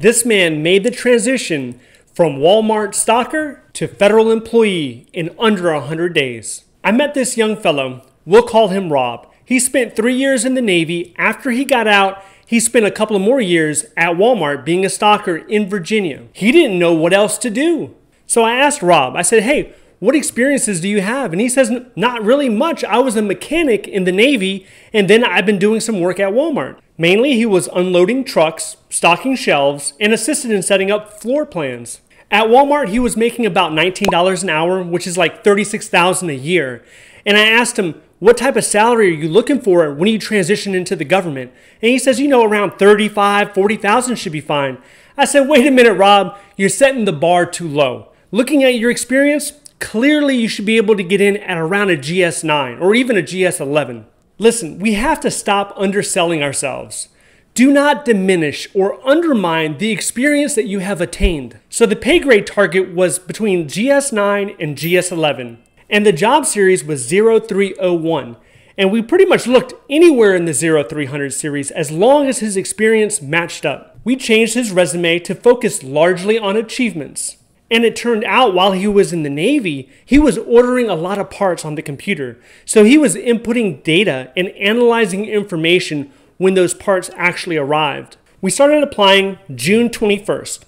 This man made the transition from Walmart stalker to federal employee in under 100 days. I met this young fellow, we'll call him Rob. He spent 3 years in the Navy. After he got out, he spent a couple of more years at Walmart being a stalker in Virginia. He didn't know what else to do. So I asked Rob, I said, hey, what experiences do you have? And he says, not really much. I was a mechanic in the Navy, and then I've been doing some work at Walmart. Mainly, he was unloading trucks, stocking shelves, and assisted in setting up floor plans. At Walmart, he was making about $19 an hour, which is like $36,000 a year. And I asked him, what type of salary are you looking for when you transition into the government? And he says, you know, around $35,000, $40,000 should be fine. I said, wait a minute, Rob, you're setting the bar too low. Looking at your experience, clearly, you should be able to get in at around a GS 9 or even a GS 11. Listen, we have to stop underselling ourselves. Do not diminish or undermine the experience that you have attained. So the pay grade target was between GS 9 and GS 11, and the job series was 0301. And we pretty much looked anywhere in the 0300 series as long as his experience matched up. We changed his resume to focus largely on achievements. And it turned out while he was in the Navy, he was ordering a lot of parts on the computer. So he was inputting data and analyzing information when those parts actually arrived. We started applying June 21st.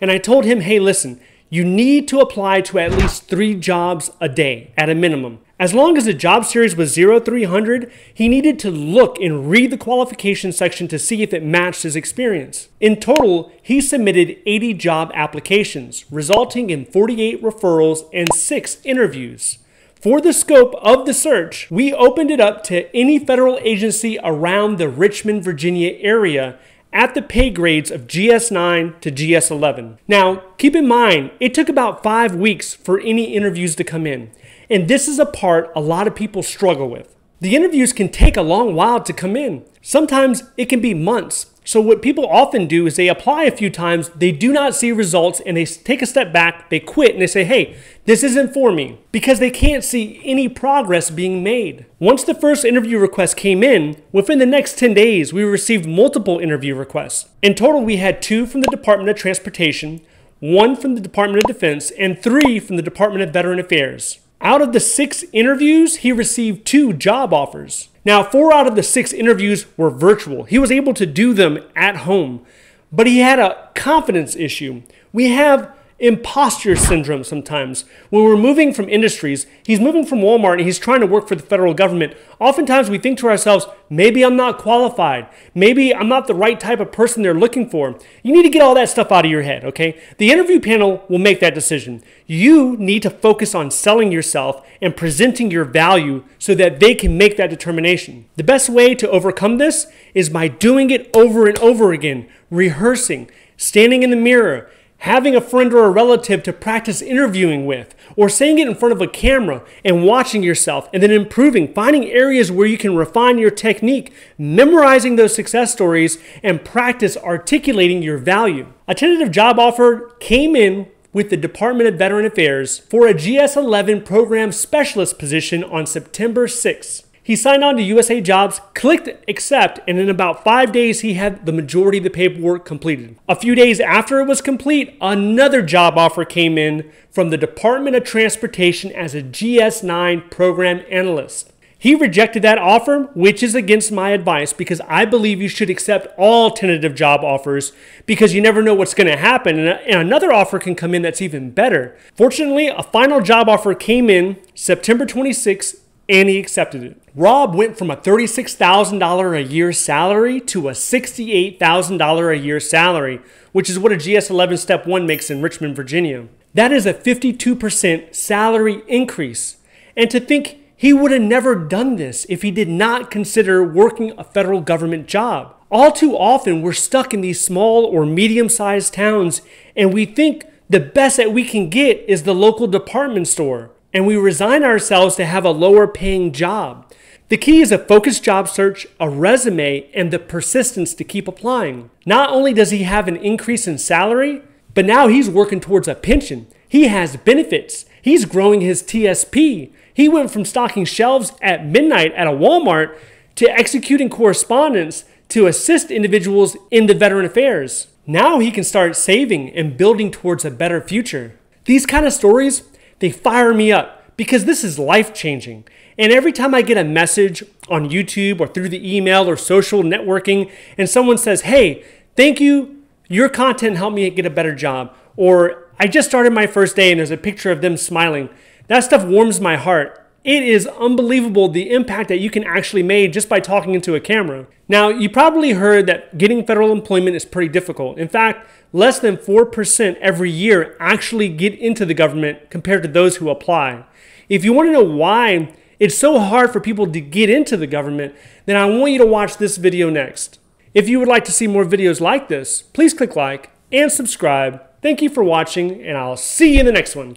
And I told him, hey, listen, you need to apply to at least 3 jobs a day at a minimum. As long as the job series was 0300, he needed to look and read the qualification section to see if it matched his experience. In total, he submitted 80 job applications, resulting in 48 referrals and 6 interviews. For the scope of the search, we opened it up to any federal agency around the Richmond, Virginia area at the pay grades of GS 9 to GS 11. Now, keep in mind, it took about 5 weeks for any interviews to come in. And this is a part a lot of people struggle with. The interviews can take a long while to come in. Sometimes it can be months. So what people often do is they apply a few times, they do not see results, and they take a step back, they quit, and they say, hey, this isn't for me, because they can't see any progress being made. Once the first interview request came in, within the next 10 days, we received multiple interview requests. In total, we had 2 from the Department of Transportation, 1 from the Department of Defense, and 3 from the Department of Veteran Affairs. Out of the 6 interviews, he received 2 job offers. Now, 4 out of the 6 interviews were virtual. He was able to do them at home, but he had a confidence issue. We have imposter syndrome sometimes. When we're moving from industries, he's moving from Walmart and he's trying to work for the federal government. Oftentimes we think to ourselves, maybe I'm not qualified. Maybe I'm not the right type of person they're looking for. You need to get all that stuff out of your head, okay? The interview panel will make that decision. You need to focus on selling yourself and presenting your value so that they can make that determination. The best way to overcome this is by doing it over and over again, rehearsing, standing in the mirror, having a friend or a relative to practice interviewing with, or saying it in front of a camera and watching yourself and then improving, finding areas where you can refine your technique, memorizing those success stories, and practice articulating your value. A tentative job offer came in with the Department of Veteran Affairs for a GS 11 program specialist position on September 6th. He signed on to USAJobs, clicked accept, and in about 5 days, he had the majority of the paperwork completed. A few days after it was complete, another job offer came in from the Department of Transportation as a GS 9 program analyst. He rejected that offer, which is against my advice because I believe you should accept all tentative job offers because you never know what's going to happen and another offer can come in that's even better. Fortunately, a final job offer came in September 26th and he accepted it. Rob went from a $36,000 a year salary to a $68,000 a year salary, which is what a GS 11 Step 1 makes in Richmond, Virginia. That is a 52% salary increase. And to think he would have never done this if he did not consider working a federal government job. All too often, we're stuck in these small or medium-sized towns, and we think the best that we can get is the local department store. And we resign ourselves to have a lower paying job. The key is a focused job search, a resume, and the persistence to keep applying. Not only does he have an increase in salary, but now he's working towards a pension. He has benefits. He's growing his TSP. He went from stocking shelves at midnight at a Walmart to executing correspondence to assist individuals in the Veteran Affairs. Now he can start saving and building towards a better future. These kind of stories, they fire me up because this is life-changing. And every time I get a message on YouTube or through the email or social networking, and someone says, hey, thank you, your content helped me get a better job, or I just started my first day and there's a picture of them smiling, that stuff warms my heart. It is unbelievable the impact that you can actually make just by talking into a camera. Now, you probably heard that getting federal employment is pretty difficult. In fact, less than 4% every year actually get into the government compared to those who apply. If you want to know why it's so hard for people to get into the government, then I want you to watch this video next. If you would like to see more videos like this, please click like and subscribe. Thank you for watching, and I'll see you in the next one.